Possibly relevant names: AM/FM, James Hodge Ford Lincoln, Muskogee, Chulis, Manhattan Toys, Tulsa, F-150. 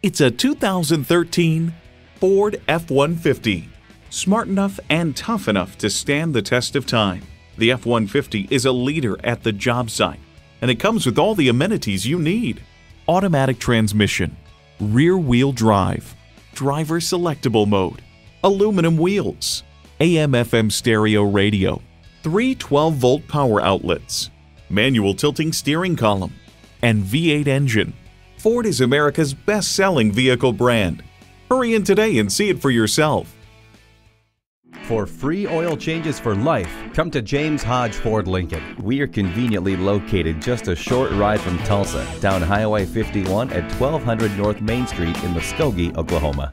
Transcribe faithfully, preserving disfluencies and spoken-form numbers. It's a two thousand thirteen Ford F one fifty, smart enough and tough enough to stand the test of time. The F one fifty is a leader at the job site, and it comes with all the amenities you need. Automatic transmission, rear-wheel drive, driver selectable mode, aluminum wheels, A M F M stereo radio, three twelve volt power outlets, manual tilting steering column, and V eight engine. Ford is America's best-selling vehicle brand. Hurry in today and see it for yourself. For free oil changes for life, come to James Hodge Ford Lincoln. We are conveniently located just a short ride from Tulsa, down Highway fifty-one at twelve hundred North Main Street in Muskogee, Oklahoma.